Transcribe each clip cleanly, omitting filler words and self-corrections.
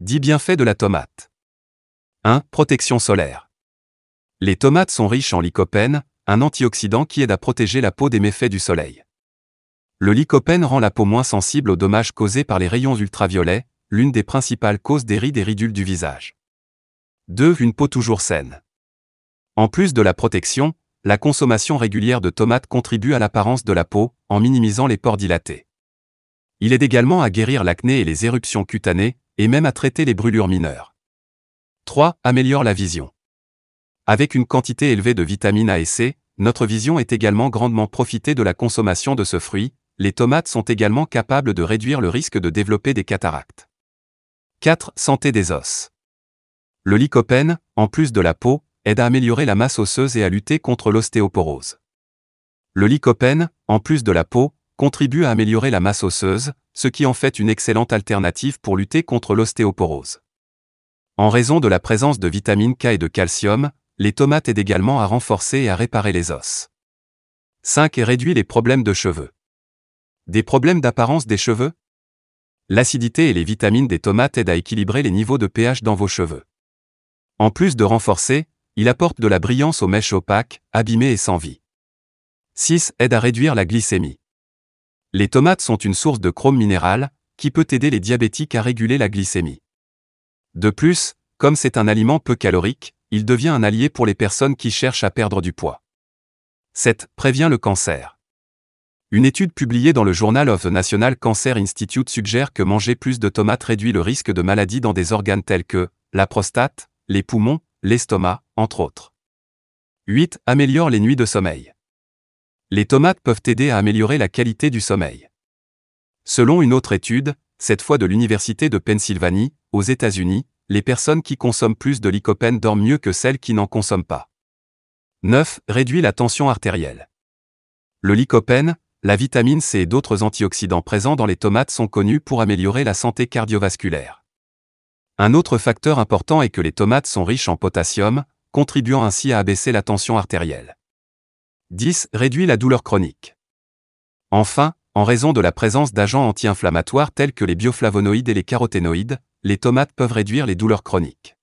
10 bienfaits de la tomate. 1. Protection solaire. Les tomates sont riches en lycopène, un antioxydant qui aide à protéger la peau des méfaits du soleil. Le lycopène rend la peau moins sensible aux dommages causés par les rayons ultraviolets, l'une des principales causes des rides et ridules du visage. 2. Une peau toujours saine. En plus de la protection, la consommation régulière de tomates contribue à l'apparence de la peau, en minimisant les pores dilatés. Il aide également à guérir l'acné et les éruptions cutanées, et même à traiter les brûlures mineures. 3. Améliore la vision. Avec une quantité élevée de vitamines A et C, notre vision est également grandement profitée de la consommation de ce fruit. Les tomates sont également capables de réduire le risque de développer des cataractes. 4. Santé des os. Le lycopène, en plus de la peau, aide à améliorer la masse osseuse et à lutter contre l'ostéoporose. Le lycopène, en plus de la peau, contribue à améliorer la masse osseuse, ce qui en fait une excellente alternative pour lutter contre l'ostéoporose. En raison de la présence de vitamine K et de calcium, les tomates aident également à renforcer et à réparer les os. 5. Réduit les problèmes de cheveux. Des problèmes d'apparence des cheveux? L'acidité et les vitamines des tomates aident à équilibrer les niveaux de pH dans vos cheveux. En plus de renforcer, il apporte de la brillance aux mèches opaques, abîmées et sans vie. 6. Aide à réduire la glycémie. Les tomates sont une source de chrome minéral, qui peut aider les diabétiques à réguler la glycémie. De plus, comme c'est un aliment peu calorique, il devient un allié pour les personnes qui cherchent à perdre du poids. 7. Prévient le cancer. Une étude publiée dans le Journal of the National Cancer Institute suggère que manger plus de tomates réduit le risque de maladies dans des organes tels que la prostate, les poumons, l'estomac, entre autres. 8. Améliore les nuits de sommeil. Les tomates peuvent aider à améliorer la qualité du sommeil. Selon une autre étude, cette fois de l'Université de Pennsylvanie, aux États-Unis, les personnes qui consomment plus de lycopène dorment mieux que celles qui n'en consomment pas. 9. Réduit la tension artérielle. Le lycopène, la vitamine C et d'autres antioxydants présents dans les tomates sont connus pour améliorer la santé cardiovasculaire. Un autre facteur important est que les tomates sont riches en potassium, contribuant ainsi à abaisser la tension artérielle. 10. Réduit la douleur chronique. Enfin, en raison de la présence d'agents anti-inflammatoires tels que les bioflavonoïdes et les caroténoïdes, les tomates peuvent réduire les douleurs chroniques.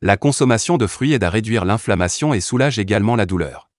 La consommation de fruits aide à réduire l'inflammation et soulage également la douleur.